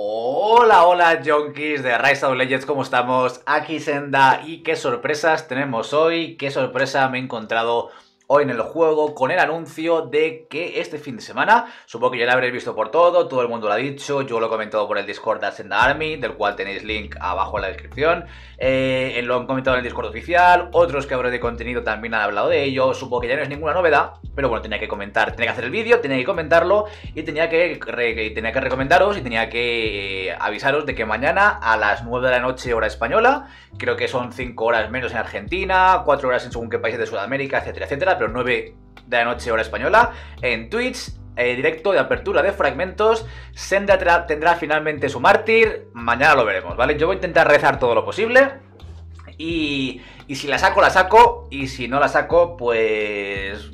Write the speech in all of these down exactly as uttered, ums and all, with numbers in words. Hola, hola, junkies de Rise of Legends, ¿cómo estamos? Aquí Senda, y qué sorpresas tenemos hoy, qué sorpresa me he encontrado hoy en el juego con el anuncio de que este fin de semana, supongo que ya lo habréis visto por todo, todo el mundo lo ha dicho, yo lo he comentado por el Discord de Senda Army, del cual tenéis link abajo en la descripción, eh, lo han comentado en el Discord oficial, otros creadores de contenido también han hablado de ello, supongo que ya no es ninguna novedad, pero bueno, tenía que comentar, tenía que hacer el vídeo, tenía que comentarlo y tenía que, re, tenía que recomendaros y tenía que eh, avisaros de que mañana a las nueve de la noche hora española, creo que son cinco horas menos en Argentina, cuatro horas en según qué países de Sudamérica, etcétera, etcétera, pero nueve de la noche hora española, en Twitch, eh, directo de apertura de fragmentos, Senda tendrá finalmente su mártir, mañana lo veremos, ¿vale? Yo voy a intentar rezar todo lo posible y, y si la saco, la saco, y si no la saco, pues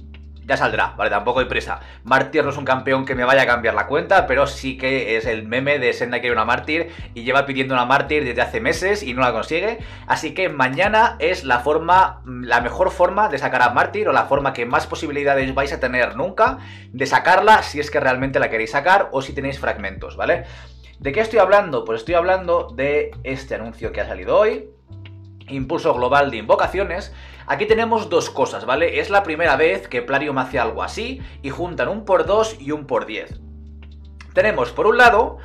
ya saldrá, ¿vale? Tampoco hay prisa. Mártir no es un campeón que me vaya a cambiar la cuenta, pero sí que es el meme de Senda quiere una mártir y lleva pidiendo una mártir desde hace meses y no la consigue. Así que mañana es la forma, la mejor forma de sacar a mártir, o la forma que más posibilidades vais a tener nunca de sacarla, si es que realmente la queréis sacar o si tenéis fragmentos, ¿vale? ¿De qué estoy hablando? Pues estoy hablando de este anuncio que ha salido hoy, impulso global de invocaciones. Aquí tenemos dos cosas, ¿vale? Es la primera vez que Plarium hace algo así y juntan un por dos y un por diez. Tenemos por un lado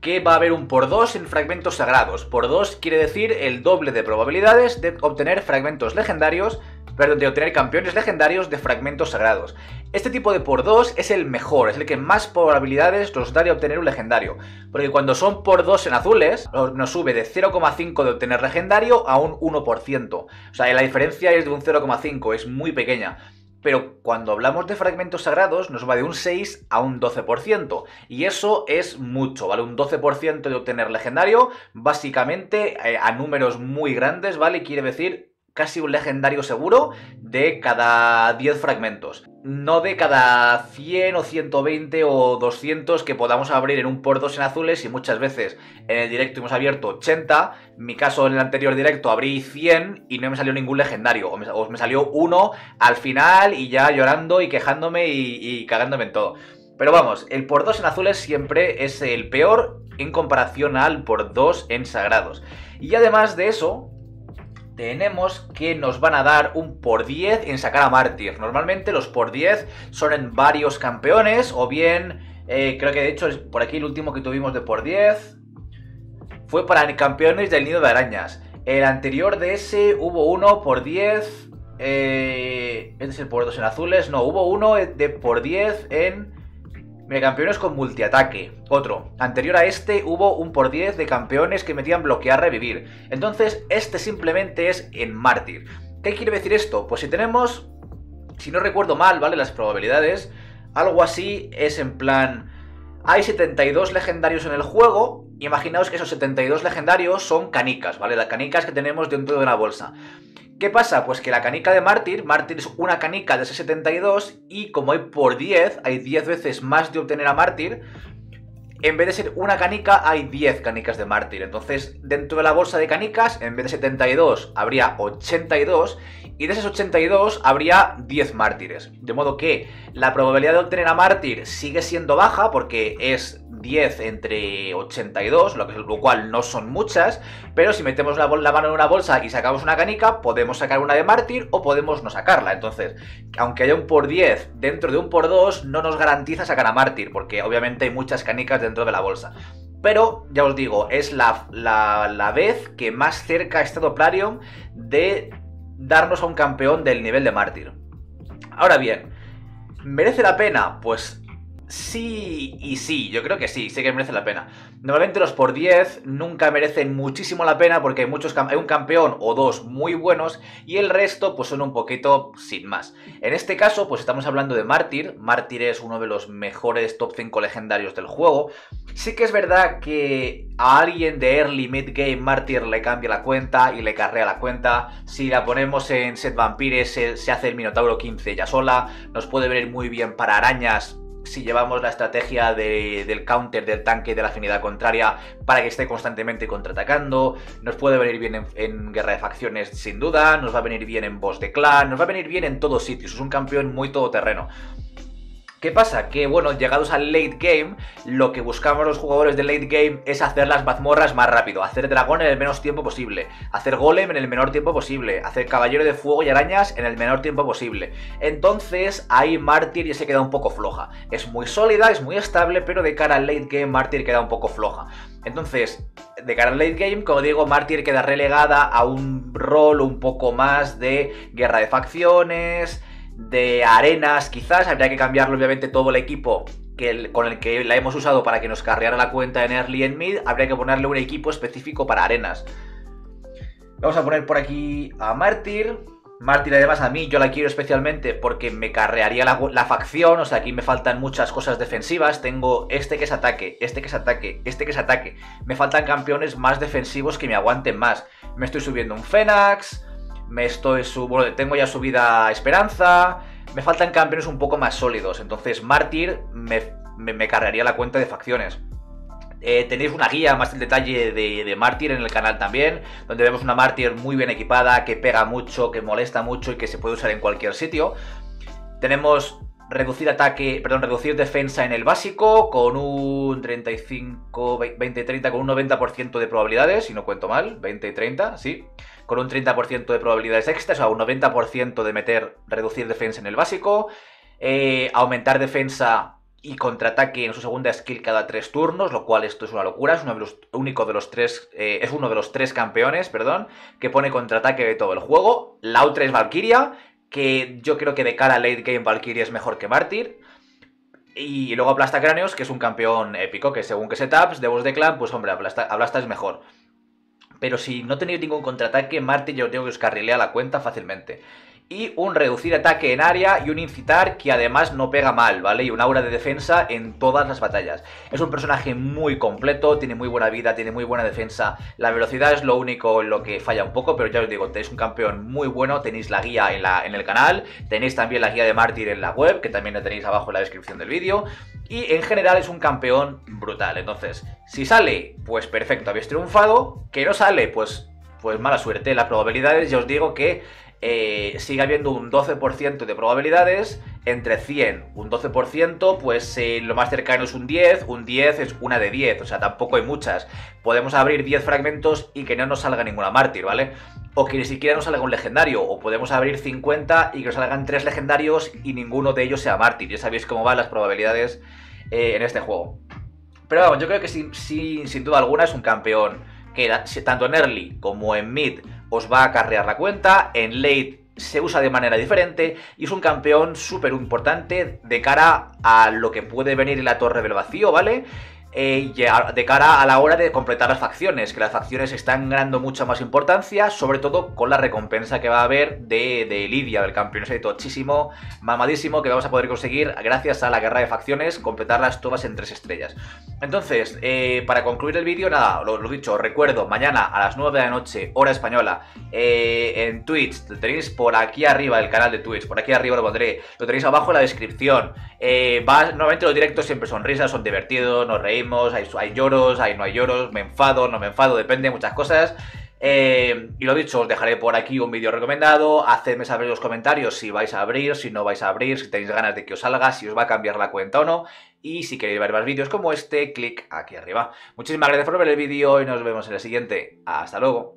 que va a haber un por dos en fragmentos sagrados. Por dos quiere decir el doble de probabilidades de obtener fragmentos legendarios, perdón, de obtener campeones legendarios de fragmentos sagrados. Este tipo de por dos es el mejor, es el que más probabilidades nos da de obtener un legendario, porque cuando son por dos en azules, nos sube de cero coma cinco de obtener legendario a un uno por ciento. O sea, la diferencia es de un cero coma cinco, es muy pequeña. Pero cuando hablamos de fragmentos sagrados, nos va de un seis a un doce por ciento. Y eso es mucho, ¿vale? Un doce por ciento de obtener legendario, básicamente eh, a números muy grandes, ¿vale? Quiere decir casi un legendario seguro de cada diez fragmentos. No de cada cien o ciento veinte o doscientos que podamos abrir en un por dos en azules, y muchas veces en el directo hemos abierto ochenta. En mi caso, en el anterior directo abrí cien y no me salió ningún legendario. O me, o me salió uno al final y ya llorando y quejándome y, y cagándome en todo. Pero vamos, el por dos en azules siempre es el peor en comparación al por dos en sagrados. Y además de eso, tenemos que nos van a dar un por diez en sacar a mártir. Normalmente los por diez son en varios campeones, o bien, eh, creo que de hecho es por aquí el último que tuvimos de por diez. Fue para campeones del nido de arañas. El anterior de ese hubo uno por diez. Eh, este es el por dos en azules. No, hubo uno de por diez en mira, campeones con multiataque. Otro. Anterior a este hubo un por diez de campeones que metían bloquear, revivir. Entonces, este simplemente es en mártir. ¿Qué quiere decir esto? Pues si tenemos, si no recuerdo mal, ¿vale? Las probabilidades, algo así es en plan, hay setenta y dos legendarios en el juego. Imaginaos que esos setenta y dos legendarios son canicas, ¿vale? Las canicas que tenemos dentro de una bolsa. ¿Qué pasa? Pues que la canica de mártir, mártir es una canica de ese setenta y dos, y como hay por diez, hay diez veces más de obtener a mártir, en vez de ser una canica hay diez canicas de mártir. Entonces dentro de la bolsa de canicas, en vez de setenta y dos habría ochenta y dos, y de esas ochenta y dos habría diez mártires. De modo que la probabilidad de obtener a mártir sigue siendo baja, porque es diez entre ochenta y dos, lo cual no son muchas, pero si metemos la, la mano en una bolsa y sacamos una canica, podemos sacar una de mártir o podemos no sacarla. Entonces, aunque haya un por diez dentro de un por dos, no nos garantiza sacar a mártir, porque obviamente hay muchas canicas dentro de la bolsa. Pero, ya os digo, es la, la, la vez que más cerca ha estado Plarium de darnos a un campeón del nivel de mártir. Ahora bien, ¿merece la pena? Pues sí y sí, yo creo que sí, sí que merece la pena. Normalmente los por diez nunca merecen muchísimo la pena, porque hay, muchos, hay un campeón o dos muy buenos y el resto pues son un poquito sin más. En este caso pues estamos hablando de mártir. Mártir es uno de los mejores top cinco legendarios del juego. Sí que es verdad que a alguien de early mid game mártir le cambia la cuenta y le carrea la cuenta. Si la ponemos en set vampires se, se hace el minotauro quince ella sola. Nos puede venir muy bien para arañas si llevamos la estrategia de, del counter, del tanque, de la afinidad contraria, para que esté constantemente contraatacando. Nos puede venir bien en, en guerra de facciones, sin duda. Nos va a venir bien en boss de clan. Nos va a venir bien en todos sitios. Es un campeón muy todoterreno. ¿Qué pasa? Que bueno, llegados al late game, lo que buscamos los jugadores del late game es hacer las mazmorras más rápido, hacer dragón en el menos tiempo posible, hacer golem en el menor tiempo posible, hacer caballero de fuego y arañas en el menor tiempo posible. Entonces ahí Mártir ya se queda un poco floja. Es muy sólida, es muy estable, pero de cara al late game Mártir queda un poco floja. Entonces, de cara al late game, como digo, Mártir queda relegada a un rol un poco más de guerra de facciones, de arenas quizás. Habría que cambiarlo obviamente todo el equipo que el, con el que la hemos usado para que nos carreara la cuenta en early y en mid. Habría que ponerle un equipo específico para arenas. Vamos a poner por aquí a Mártir. Mártir además a mí yo la quiero especialmente porque me carrearía la, la facción. O sea, aquí me faltan muchas cosas defensivas. Tengo este que es ataque, este que es ataque, este que es ataque. Me faltan campeones más defensivos que me aguanten más. Me estoy subiendo un Fenax, me estoy sub... bueno, tengo ya subida Esperanza. Me faltan campeones un poco más sólidos. Entonces Mártir me, me, me carrearía la cuenta de facciones. Eh, tenéis una guía más en detalle de, de Mártir en el canal también, donde vemos una Mártir muy bien equipada, que pega mucho, que molesta mucho y que se puede usar en cualquier sitio. Tenemos reducir ataque, perdón, reducir defensa en el básico con un treinta y cinco, veinte, treinta, con un noventa por ciento de probabilidades, si no cuento mal, veinte y treinta, sí, con un treinta por ciento de probabilidades extra, o sea, un noventa por ciento de meter reducir defensa en el básico, eh, aumentar defensa y contraataque en su segunda skill cada tres turnos, lo cual esto es una locura. Es uno de los, único de los tres, eh, es uno de los tres campeones, perdón, que pone contraataque de todo el juego. La otra es Valkyria, que yo creo que de cara a late game Valkyria es mejor que Mártir. Y luego Ablasta Cráneos, que es un campeón épico, que según que setups de voz de clan, pues hombre, Ablasta, Ablasta es mejor. Pero si no tenéis ningún contraataque, Mártir yo tengo que os carrilea la cuenta fácilmente. Y un reducir ataque en área y un incitar que además no pega mal, ¿vale? Y un aura de defensa en todas las batallas. Es un personaje muy completo, tiene muy buena vida, tiene muy buena defensa. La velocidad es lo único en lo que falla un poco, pero ya os digo, tenéis un campeón muy bueno. Tenéis la guía en, la, en el canal, tenéis también la guía de Mártir en la web, que también la tenéis abajo en la descripción del vídeo. Y en general es un campeón brutal. Entonces, si sale, pues perfecto, habéis triunfado. Que no sale, pues, pues mala suerte. Las probabilidades, ya os digo que... Eh, sigue habiendo un doce por ciento de probabilidades entre cien. Un doce por ciento, pues eh, lo más cercano es un diez. Un diez es una de diez, o sea, tampoco hay muchas. Podemos abrir diez fragmentos y que no nos salga ninguna Mártir, ¿vale? O que ni siquiera nos salga un legendario. O podemos abrir cincuenta y que nos salgan tres legendarios y ninguno de ellos sea Mártir. Ya sabéis cómo van las probabilidades eh, en este juego. Pero vamos, yo creo que sin, sin, sin duda alguna es un campeón que tanto en early como en mid os va a acarrear la cuenta, en late se usa de manera diferente y es un campeón súper importante de cara a lo que puede venir en la torre del vacío, ¿vale? Eh, y a, de cara a la hora de completar las facciones, que las facciones están ganando mucha más importancia, sobre todo con la recompensa que va a haber de, de Lidia, del campeón ese tochísimo, mamadísimo, que vamos a poder conseguir gracias a la guerra de facciones, completarlas todas en tres estrellas. Entonces, eh, para concluir el vídeo, nada, lo, lo dicho, os recuerdo, mañana a las nueve de la noche, hora española, eh, en Twitch, lo tenéis por aquí arriba, el canal de Twitch, por aquí arriba lo pondré, lo tenéis abajo en la descripción. Eh, va, normalmente los directos siempre son risas, son divertidos, nos reímos. Hay, hay lloros, hay, no hay lloros, me enfado, no me enfado, depende de muchas cosas. Eh, y lo dicho, os dejaré por aquí un vídeo recomendado. Hacedme saber en los comentarios si vais a abrir, si no vais a abrir, si tenéis ganas de que os salga, si os va a cambiar la cuenta o no. Y si queréis ver más vídeos como este, clic aquí arriba. Muchísimas gracias por ver el vídeo y nos vemos en el siguiente. Hasta luego.